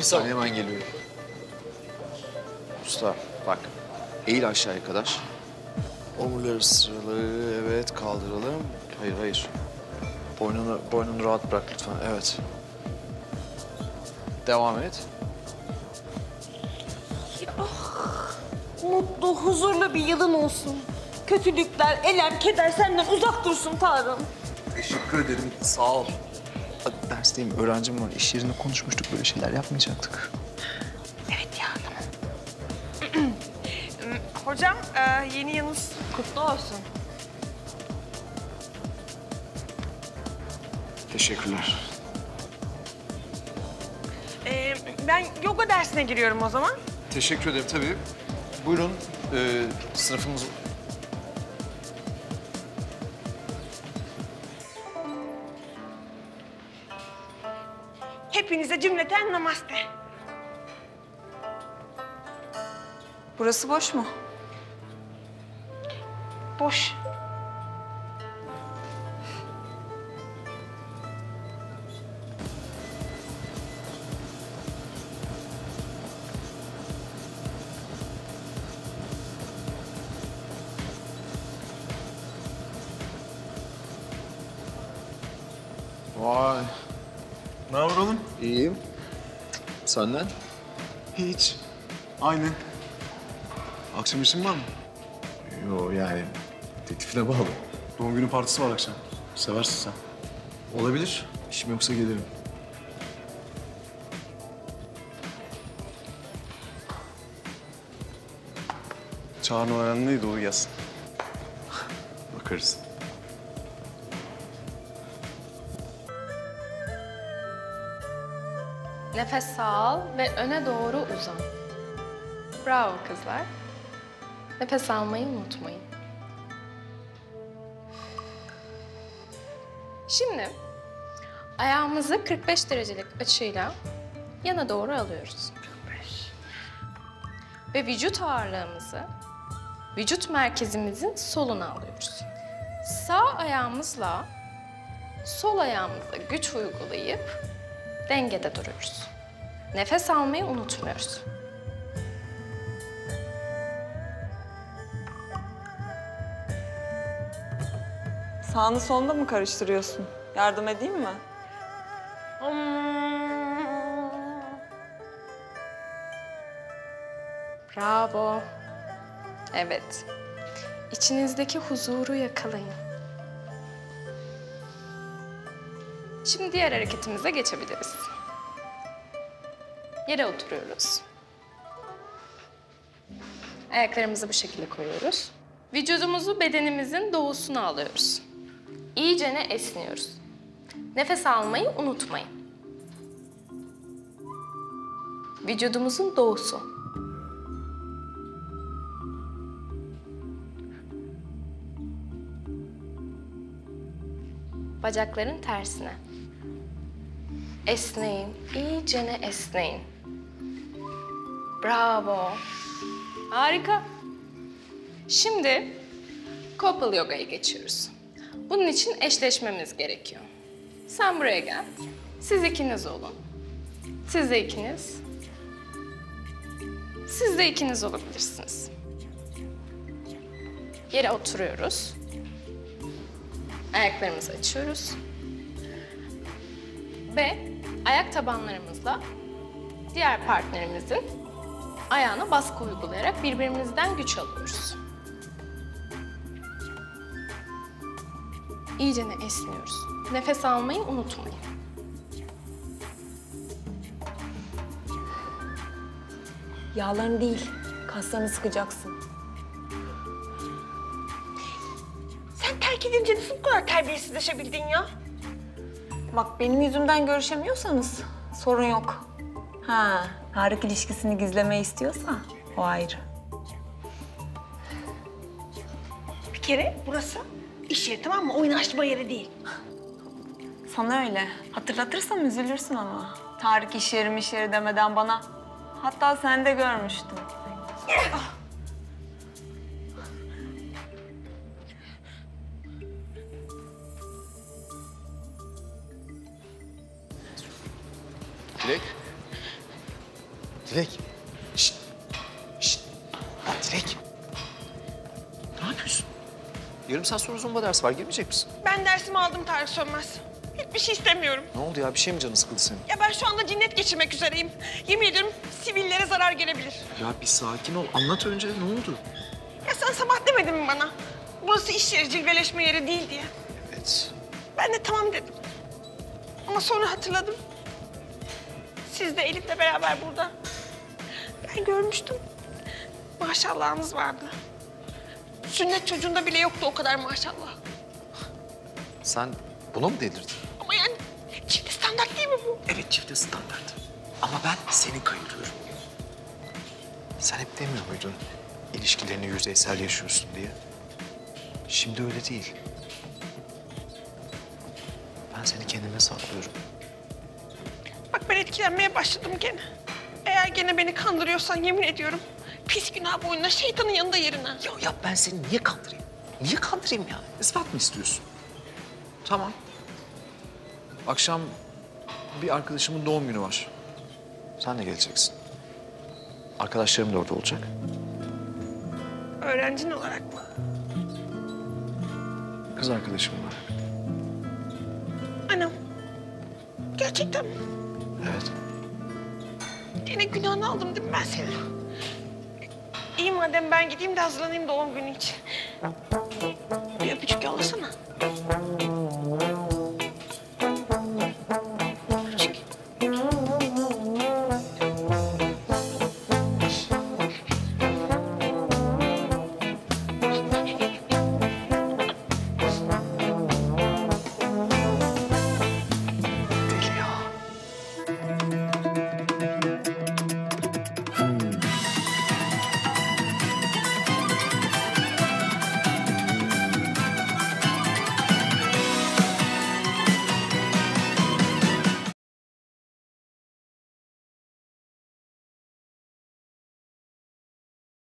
Bir saniye, hemen geliyorum. Usta bak, eğil aşağıya kadar. Omurları sıralı, evet kaldıralım. Hayır, hayır. Boynunu rahat bırak lütfen, evet. Devam et. Ah, mutlu, huzurlu bir yılın olsun. Kötülükler, elem, keder senden uzak dursun Tarım. Teşekkür ederim, sağ ol. Dersteyim, öğrencim var. İş yerinde konuşmuştuk, böyle şeyler yapmayacaktık. Evet ya, tamam. Hocam, yeni yılınız kutlu olsun. Teşekkürler. Ben yoga dersine giriyorum o zaman. Teşekkür ederim, tabii. Buyurun, sınıfımız... Hepinize cümleten namaste. Burası boş mu? Boş. Vay. Ne haber oğlum? İyiyim. Senden? Hiç. Aynen. Akşam işin var mı? Yo yani, teklifine bağlı. Doğum günü partisi var akşam. Seversin sen. Olabilir. İşim yoksa gelirim. Çağrı'nın öğrendiği doğru gelsin. Bakarız. Nefes al ve öne doğru uzan. Bravo kızlar. Nefes almayı unutmayın. Şimdi ayağımızı 45 derecelik açıyla yana doğru alıyoruz. 45. Ve vücut ağırlığımızı vücut merkezimizin soluna alıyoruz. Sağ ayağımızla sol ayağımıza güç uygulayıp dengede duruyoruz. Nefes almayı unutmuyoruz. Sağını solunu mu karıştırıyorsun? Yardım edeyim mi? Bravo. Evet. İçinizdeki huzuru yakalayın. Şimdi diğer hareketimize geçebiliriz. Yere oturuyoruz. Ayaklarımızı bu şekilde koyuyoruz. Vücudumuzu bedenimizin doğusuna alıyoruz. İyicene esniyoruz. Nefes almayı unutmayın. Vücudumuzun doğusu. Bacakların tersine. Esneyin, iyicene esneyin. Bravo. Harika. Şimdi Kopul Yoga'ya geçiyoruz. Bunun için eşleşmemiz gerekiyor. Sen buraya gel. Siz ikiniz olun. Siz de ikiniz. Siz de ikiniz olabilirsiniz. Yere oturuyoruz. Ayaklarımızı açıyoruz. Ve ayak tabanlarımızla diğer partnerimizin ayağına baskı uygulayarak birbirimizden güç alıyoruz. İyicene esniyoruz. Nefes almayı unutmayın. Yağlarını değil, kaslarını sıkacaksın. Gidince nasıl bu kadar terbiyesizleşebildin ya? Bak benim yüzümden görüşemiyorsanız sorun yok. Ha, Tarık ilişkisini gizlemeyi istiyorsa o ayrı. Bir kere burası iş yeri, tamam mı? Oynaşma yeri değil. Sana öyle. Hatırlatırsam üzülürsün ama. Tarık iş yeri demeden bana. Hatta sen de görmüştüm. Dilek, Dilek. Şşt. Şşt. Lan Dilek. Ne yapıyorsun? Yarım saat sonra zumba dersi var. Girmeyecek misin? Ben dersimi aldım Tarık Sönmez. Hiçbir şey istemiyorum. Ne oldu ya? Bir şey mi canı sıkıldı senin? Ya ben şu anda cinnet geçirmek üzereyim. Yemin ediyorum sivillere zarar gelebilir. Ya bir sakin ol. Anlat önce. Ne oldu? Ya sen sabah demedin mi bana? Burası iş yeri, cilveleşme yeri değil diye. Evet. Ben de tamam dedim. Ama sonra hatırladım. Siz de Elif'le beraber burada. Ben görmüştüm. Maşallahınız vardı. Sünnet çocuğunda bile yoktu o kadar maşallah. Sen buna mı delirdin? Ama yani çifte standart değil mi bu? Evet, çifte standart. Ama ben seni kayırıyorum. Sen hep demiyor muydun ilişkilerini yüzeysel yaşıyorsun diye? Şimdi öyle değil. Ben seni kendime saklıyorum. Bak ben etkilenmeye başladım gene. Eğer gene beni kandırıyorsan yemin ediyorum pis günah boyuna, şeytanın yanında yerine. Ya ben seni niye kandırayım? Niye kandırayım ya? İspat mı istiyorsun? Tamam. Akşam bir arkadaşımın doğum günü var. Sen de geleceksin. Arkadaşlarım da orada olacak. Öğrencin olarak mı? Kız arkadaşım var. Anam. Gerçekten mi? Evet. Yine günahını aldım değil mi ben seni? İyi madem ben gideyim de hazırlanayım doğum günü için. Bir öpücük yollasana. Öpücük.